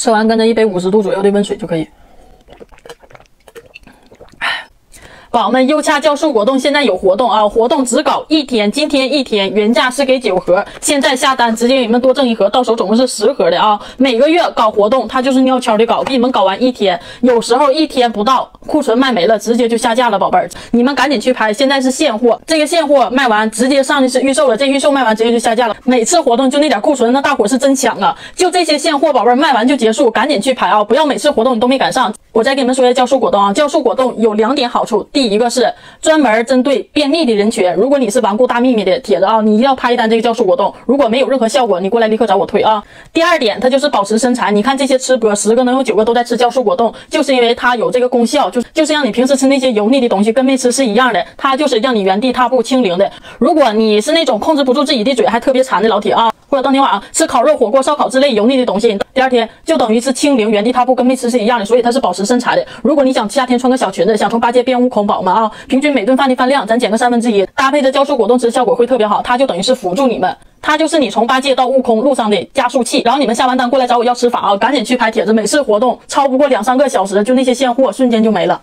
吃完跟着一杯50度左右的温水就可以。宝宝们，优恰酵素果冻现在有活动啊！活动只搞1天，今天1天，原价是给9盒，现在下单直接给你们多赠1盒，到手总共是10盒的啊！每个月搞活动，它就是悄悄的搞，给你们搞完1天，有时候1天不到，库存卖没了，直接就下架了，宝贝儿，你们赶紧去拍，现在是现货，这个现货卖完直接上去是预售了，这预售卖完直接就下架了。每次活动就那点库存，那大伙是真抢啊！就这些现货，宝贝儿卖完就结束，赶紧去拍啊！不要每次活动你都没赶上。我再给你们说一下酵素果冻啊，酵素果冻有2点好处。第一个是专门针对便秘的人群，如果你是顽固大秘密的帖子啊，你一定要拍一单这个酵素果冻。如果没有任何效果，你过来立刻找我推啊。第2点，它就是保持身材。你看这些吃播，10个能有9个都在吃酵素果冻，就是因为它有这个功效，就是让你平时吃那些油腻的东西跟没吃是一样的，它就是让你原地踏步清零的。如果你是那种控制不住自己的嘴还特别馋的老铁啊，或者当天晚上吃烤肉、火锅、烧烤之类油腻的东西，第2天就等于是清零，原地踏步跟没吃是一样的，所以它是保持身材的。如果你想夏天穿个小裙子，想从8戒变5口。宝们啊，平均每顿饭的饭量咱减个1/3，搭配着酵素果冻吃，效果会特别好。它就等于是辅助你们，它就是你从8戒到悟空路上的加速器。然后你们下完单过来找我要吃法啊，赶紧去拍帖子，每次活动超不过2-3个小时，就那些现货瞬间就没了。